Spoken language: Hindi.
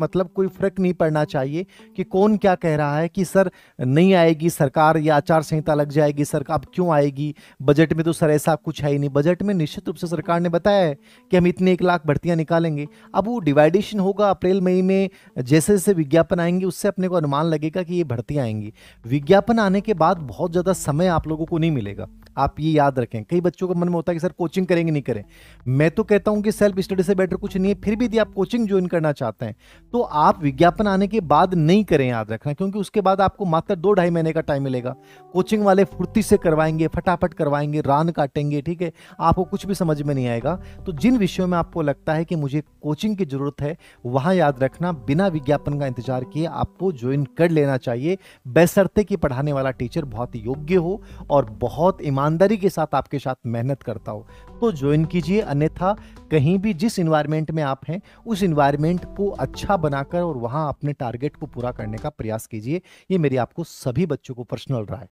मतलब कोई फर्क नहीं पड़ना चाहिए कि कौन क्या कह रहा है कि सर नहीं आएगी सरकार या आचार संहिता लग जाएगी, सरकार अब क्यों आएगी, बजट में तो सर ऐसा कुछ है ही नहीं। बजट में निश्चित रूप से सरकार ने बताया है कि हम इतने 1 लाख भर्तियां निकालेंगे। अब वो डिवाइडेशन होगा अप्रैल मई में, जैसे जैसे विज्ञापन आएंगे उससे अपने को अनुमान लगेगा कि ये भर्तियाँ आएंगी। विज्ञापन आने के बाद बहुत ज़्यादा समय आप लोगों को नहीं मिलेगा, आप ये याद रखें। कई बच्चों के मन में होता है कि सर कोचिंग करेंगे नहीं करें, मैं तो कहता हूँ कि सेल्फ स्टडी से बेटर कुछ नहीं है। फिर भी यदि आप कोचिंग ज्वाइन करना चाहते हैं तो आप विज्ञापन आने के बाद नहीं करें, याद रखना, क्योंकि उसके बाद आपको मात्र 2-2.5 महीने का टाइम मिलेगा। कोचिंग वाले फुर्ती से करवाएंगे, फटाफट करवाएंगे, रान काटेंगे, ठीक है, आपको कुछ भी समझ में नहीं आएगा। तो जिन विषयों में आपको लगता है कि मुझे कोचिंग की जरूरत है वहाँ याद रखना बिना विज्ञापन का इंतजार किए आपको ज्वाइन कर लेना चाहिए, बशर्ते कि पढ़ाने वाला टीचर बहुत योग्य हो और बहुत ईमानदारी के साथ आपके साथ मेहनत करता हो तो ज्वाइन कीजिए। अन्यथा कहीं भी जिस इन्वायरमेंट में आप हैं उस इन्वायरमेंट को अच्छा बनाकर और वहां अपने टारगेट को पूरा करने का प्रयास कीजिए। ये मेरी आपको सभी बच्चों को पर्सनल राय।